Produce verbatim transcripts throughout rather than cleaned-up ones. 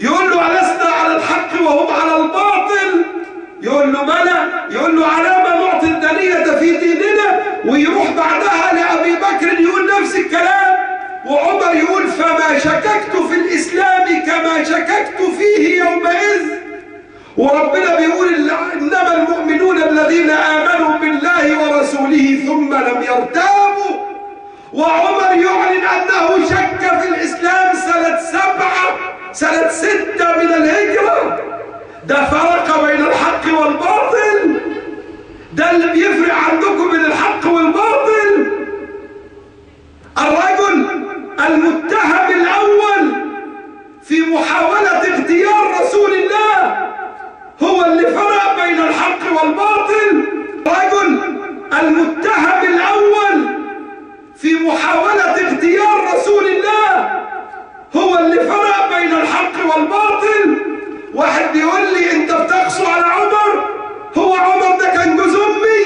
يقول له ألسنا على الحق وهم على الباطل؟ يقول له بلى. يقول له على ما نعطي الدنية في ديننا؟ ويروح بعدها لأبي بكر يقول نفس الكلام، وعمر يقول فما شككت في الإسلام كما شككت فيه يومئذ. وربنا بيقول إنما المؤمنون الذين آمنوا بالله ورسوله ثم لم يرتابوا. وعمر يعلن أنه شك في الإسلام سنة سبعة سنة ستة من الهجرة. ده فرق بين الحق والباطل، ده اللي بيفرق عندكم بين الحق والباطل. الرجل المتهم الأول في محاولة اغتيال رسول الله هو اللي فرق بين الحق والباطل. الرجل المتهم الأول في محاولة اغتيال رسول الله هو اللي فرق بين الحق والباطل. واحد يقول لي أنت بتقسو على عمر، هو عمر ده كان جوز أمي؟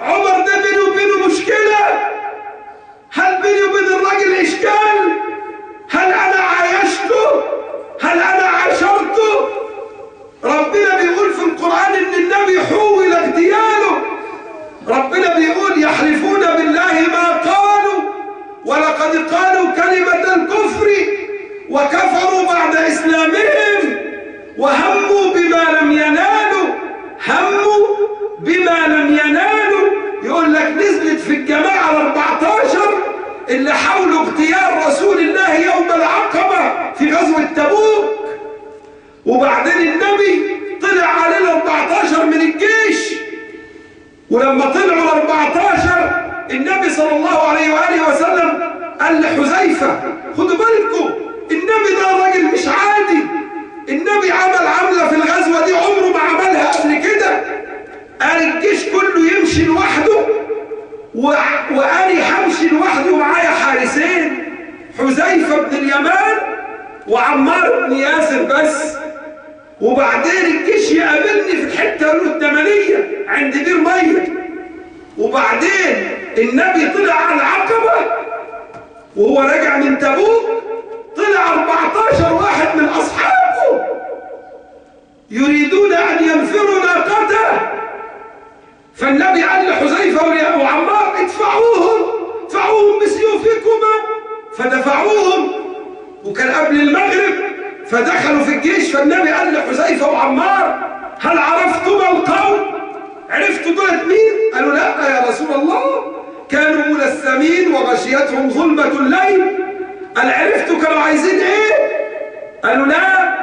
عمر ده بينه وبينه مشكلة؟ هل بيني وبين الراجل إشكال؟ هل أنا عايشته؟ هل أنا عاشرته؟ ربنا بيقول في القرآن إن النبي حول اغتياله. ربنا بيقول يحلفون بالله ما قالوا ولقد قالوا كلمة الكفر وكفروا بعد إسلامهم وهموا بما لم ينالوا. هموا بما لم ينالوا، يقول لك نزلت في الجماعة الأربعتاشر اللي حاولوا اغتيال رسول الله يوم العقبة في غزوة تبوك، وبعدين النبي طلع علينا أربعتاشر من الجيش. ولما طلعوا أربعتاشر النبي صلى الله عليه وآله وسلم قال لحذيفة خدوا بالكم النبي ده راجل مش عادي، النبي عمل عملة في الغزوة دي عمره ما عملها قبل كده. قال الجيش كله يمشي لوحده وقالي همشي لوحده ومعايا حارسين، حذيفة بن اليمان وعمار بن ياسر بس. وبعدين الجيش يقابلني في الحته الثمانيه عند دير ميه. وبعدين النبي طلع على العقبه وهو راجع من تبوك طلع أربعتاشر واحد من اصحابه يريدون ان ينفروا ناقته، فالنبي قال لحذيفه وعمار ادفعوهم ادفعوهم بسيوفكما، فدفعوهم وكان قبل المغرب فدخلوا في الجيش. فالنبي قال لحذيفة وعمار هل عرفتما القوم؟ عرفتوا دولت مين؟ قالوا لا يا رسول الله كانوا ملثمين وغشيتهم ظلمة الليل. قال عرفتوا كانوا عايزين ايه؟ قالوا لا،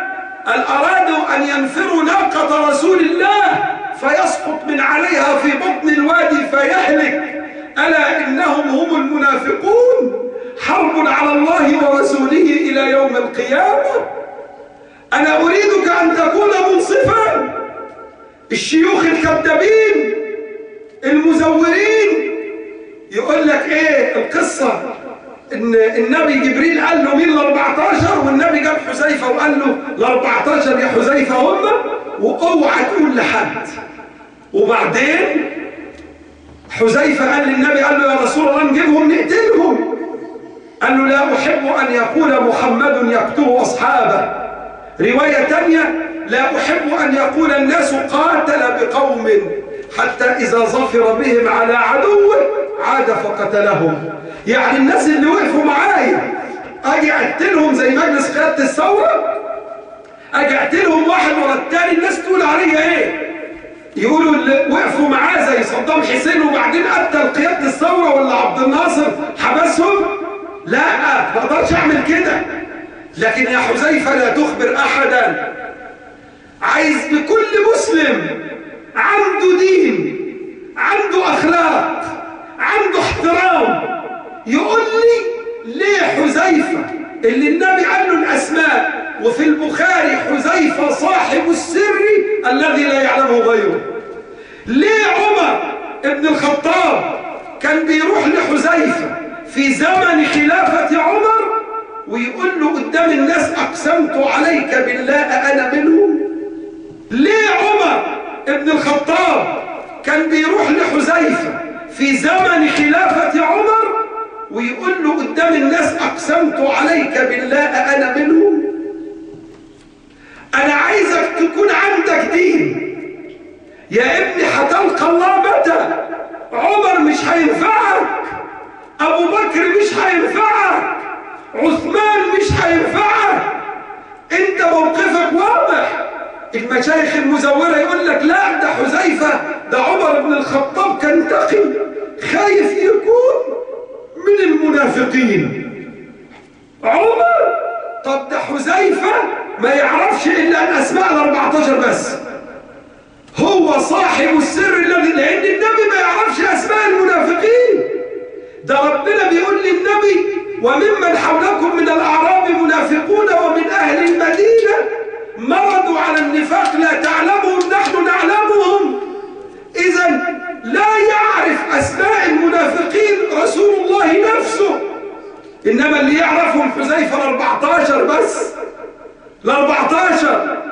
قال أرادوا أن ينفروا ناقة رسول الله فيسقط من عليها في بطن الوادي فيهلك، ألا إنهم هم المنافقون حرب على الله ورسوله إلى يوم القيامة. أنا أريدك أن تكون منصفا. الشيوخ الكذابين المزورين يقول لك إيه القصة؟ إن النبي جبريل قال له مين الأربعتاشر؟ والنبي جاب حذيفة وقال له الأربعتاشر يا حذيفة هم وأوعى تقول لحد. وبعدين حذيفة قال للنبي قال له يا رسول الله نجيبهم نقتلهم. قال له لا أحب أن يقول محمد يقتل أصحابه. رواية تانية لا أحب أن يقول الناس قاتل بقوم حتى إذا ظفر بهم على عدوه عاد فقتلهم. يعني الناس اللي وقفوا معايا أجي أقتلهم زي مجلس قيادة الثورة، أجي أقتلهم واحد ورا التاني الناس تقول عليا إيه؟ يقولوا اللي وقفوا معاه زي صدام حسين وبعدين قتل قيادة الثورة ولا عبد الناصر حبسهم؟ لا ما اقدرش اعمل كده. لكن يا حذيفة لا تخبر احدا. عايز بكل مسلم عنده دين عنده اخلاق عنده احترام يقول لي ليه حذيفة اللي النبي قال له الاسماء وفي البخاري حذيفة صاحب السر الذي لا يعلمه غيره، ليه عمر ابن الخطاب كان بيروح لحذيفة في زمن خلافة عمر ويقول له قدام الناس أقسمت عليك بالله أنا منهم؟ ليه عمر ابن الخطاب كان بيروح لحذيفة في زمن خلافة عمر ويقول له قدام الناس أقسمت عليك بالله أنا منهم؟ يكون عندك دين يا ابني هتلقى الله متى؟ عمر مش هينفعك، أبو بكر مش هينفعك، عثمان مش هينفعك، أنت موقفك واضح. المشايخ المزورة يقول لك لا ده حذيفة، ده عمر بن الخطاب كان تقي خايف يكون من المنافقين. عمر؟ طب ده حذيفة ما يعرفش إلا الأسماء الأربعتاشر بس، هو صاحب السر الذي، لأن النبي ما يعرفش أسماء المنافقين. ده ربنا بيقول للنبي وممن حولكم من الأعراب منافقون ومن أهل المدينة مرضوا على النفاق لا تعلمهم نحن نعلمهم. إذا لا يعرف أسماء المنافقين رسول الله نفسه، إنما اللي يعرفهم حذيفة الأربعتاشر بس، الأربعتاشر